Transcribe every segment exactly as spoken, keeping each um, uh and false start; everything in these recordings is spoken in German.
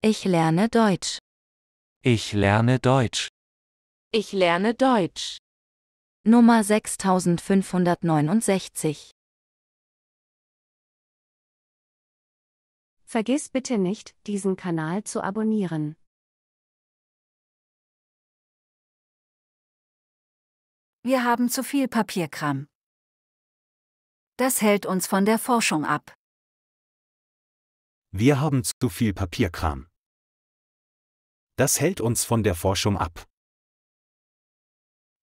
Ich lerne Deutsch. Ich lerne Deutsch. Ich lerne Deutsch. Nummer sechstausendfünfhundertneunundsechzig. Vergiss bitte nicht, diesen Kanal zu abonnieren. Wir haben zu viel Papierkram. Das hält uns von der Forschung ab. Wir haben zu viel Papierkram. Das hält uns von der Forschung ab.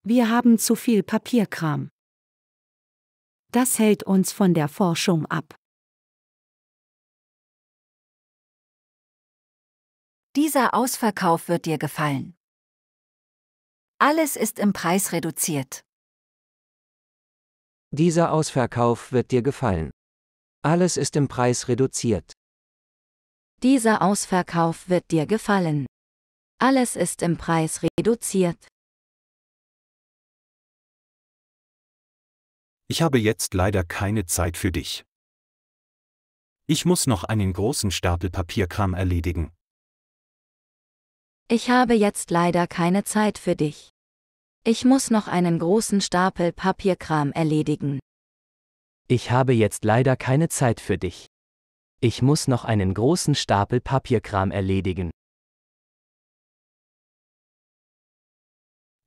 Wir haben zu viel Papierkram. Das hält uns von der Forschung ab. Dieser Ausverkauf wird dir gefallen. Alles ist im Preis reduziert. Dieser Ausverkauf wird dir gefallen. Alles ist im Preis reduziert. Dieser Ausverkauf wird dir gefallen. Alles ist im Preis reduziert. Ich habe jetzt leider keine Zeit für dich. Ich muss noch einen großen Stapel Papierkram erledigen. Ich habe jetzt leider keine Zeit für dich. Ich muss noch einen großen Stapel Papierkram erledigen. Ich habe jetzt leider keine Zeit für dich. Ich muss noch einen großen Stapel Papierkram erledigen.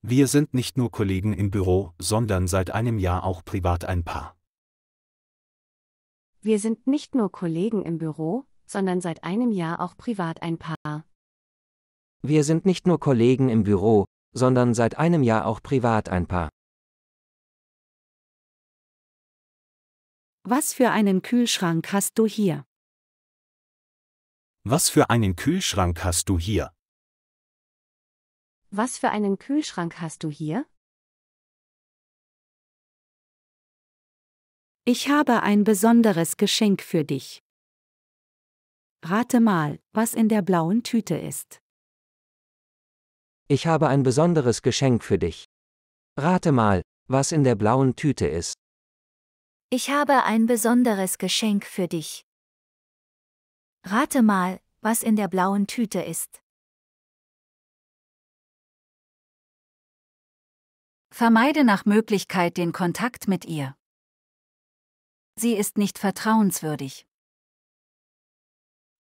Wir sind nicht nur Kollegen im Büro, sondern seit einem Jahr auch privat ein Paar. Wir sind nicht nur Kollegen im Büro, sondern seit einem Jahr auch privat ein Paar. Wir sind nicht nur Kollegen im Büro, sondern seit einem Jahr auch privat ein Paar. Was für einen Kühlschrank hast du hier? Was für einen Kühlschrank hast du hier? Was für einen Kühlschrank hast du hier? Ich habe ein besonderes Geschenk für dich. Rate mal, was in der blauen Tüte ist. Ich habe ein besonderes Geschenk für dich. Rate mal, was in der blauen Tüte ist. Ich habe ein besonderes Geschenk für dich. Rate mal, was in der blauen Tüte ist. Vermeide nach Möglichkeit den Kontakt mit ihr. Sie ist nicht vertrauenswürdig.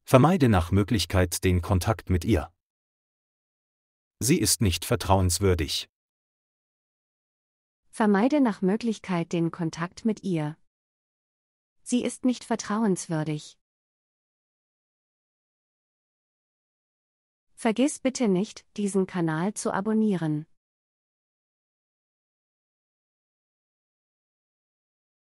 Vermeide nach Möglichkeit den Kontakt mit ihr. Sie ist nicht vertrauenswürdig. Vermeide nach Möglichkeit den Kontakt mit ihr. Sie ist nicht vertrauenswürdig. Vergiss bitte nicht, diesen Kanal zu abonnieren.